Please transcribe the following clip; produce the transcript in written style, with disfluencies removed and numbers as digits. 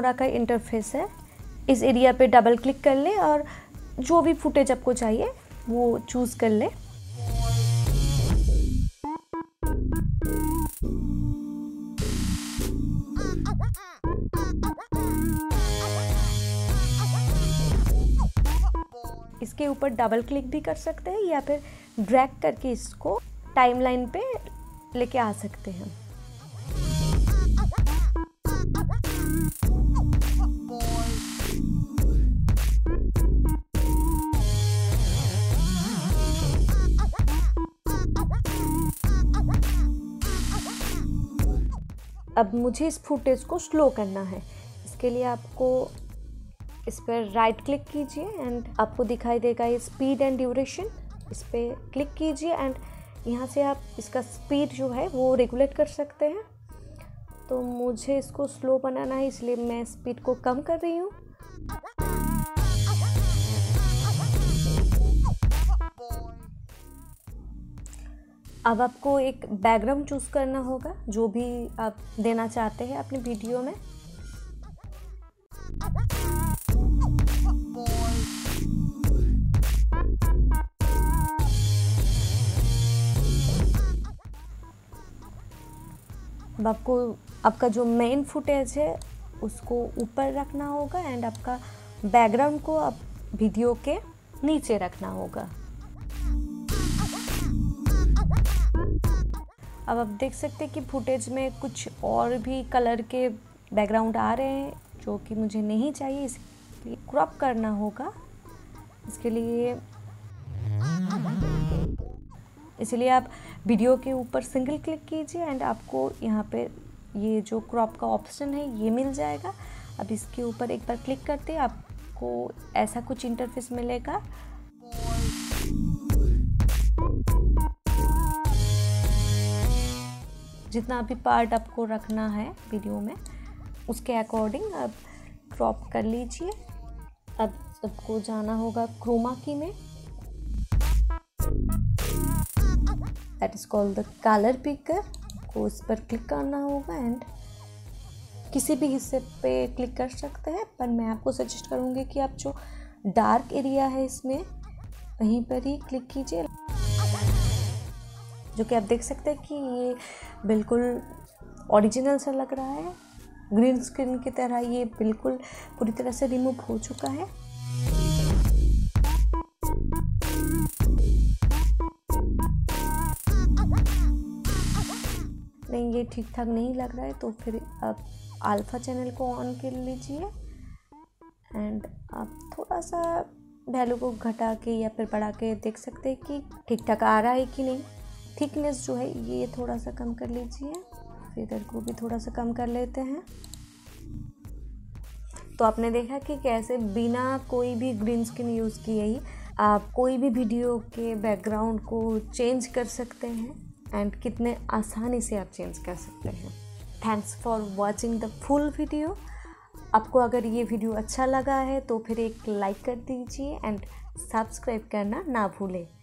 Filmora का interface है, इस एरिया पे डबल क्लिक कर लें और जो भी फुटेज आपको चाहिए वो चूज़ कर लें। इसके ऊपर डबल क्लिक भी कर सकते हैं या फिर ड्रैग करके इसको टाइमलाइन पे लेके आ सकते हैं। अब मुझे इस फुटेज को स्लो करना है, इसके लिए आपको इस पर राइट क्लिक कीजिए एंड आपको दिखाई देगा ये स्पीड एंड ड्यूरेशन, इस पर क्लिक कीजिए एंड यहाँ से आप इसका स्पीड जो है वो रेगुलेट कर सकते हैं। तो मुझे इसको स्लो बनाना है इसलिए मैं स्पीड को कम कर रही हूँ। अब आपको एक बैकग्राउंड चूज़ करना होगा जो भी आप देना चाहते हैं अपनी वीडियो में। अब आपको आपका जो मेन फुटेज है उसको ऊपर रखना होगा एंड आपका बैकग्राउंड को आप वीडियो के नीचे रखना होगा। अब आप देख सकते हैं कि फुटेज में कुछ और भी कलर के बैकग्राउंड आ रहे हैं जो कि मुझे नहीं चाहिए, इसके लिए क्रॉप करना होगा। इसके लिए इसलिए आप वीडियो के ऊपर सिंगल क्लिक कीजिए एंड आपको यहाँ पे ये जो क्रॉप का ऑप्शन है ये मिल जाएगा। अब इसके ऊपर एक बार क्लिक करते आपको ऐसा कुछ इंटरफेस मिलेगा। जितना भी पार्ट आपको रखना है वीडियो में उसके अकॉर्डिंग आप क्रॉप कर लीजिए। अब सबको जाना होगा क्रोमा की में, that is called the colour picker, को इस पर क्लिक करना होगा एंड किसी भी हिस्से पे क्लिक कर सकते हैं, पर मैं आपको सजेस्ट करूँगी कि आप जो डार्क एरिया है इसमें वहीं पर ही क्लिक कीजिए। जो कि आप देख सकते हैं कि ये बिल्कुल ओरिजिनल सा लग रहा है, ग्रीन स्क्रीन की तरह ये बिल्कुल पूरी तरह से रिमूव हो चुका है। नहीं, ये ठीक ठाक नहीं लग रहा है तो फिर आप अल्फा चैनल को ऑन कर लीजिए एंड आप थोड़ा सा वैल्यू को घटा के या फिर बढ़ा के देख सकते हैं कि ठीक ठाक आ रहा है कि नहीं। थिकनेस जो है ये थोड़ा सा कम कर लीजिए, फेदर को भी थोड़ा सा कम कर लेते हैं। तो आपने देखा कि कैसे बिना कोई भी ग्रीन स्क्रीन यूज़ किए ही आप कोई भी वीडियो के बैकग्राउंड को चेंज कर सकते हैं एंड कितने आसानी से आप चेंज कर सकते हैं। Thanks for watching the full video. आपको अगर ये वीडियो अच्छा लगा है तो फिर एक लाइक कर दीजिए एंड सब्सक्राइब करना ना भूलें।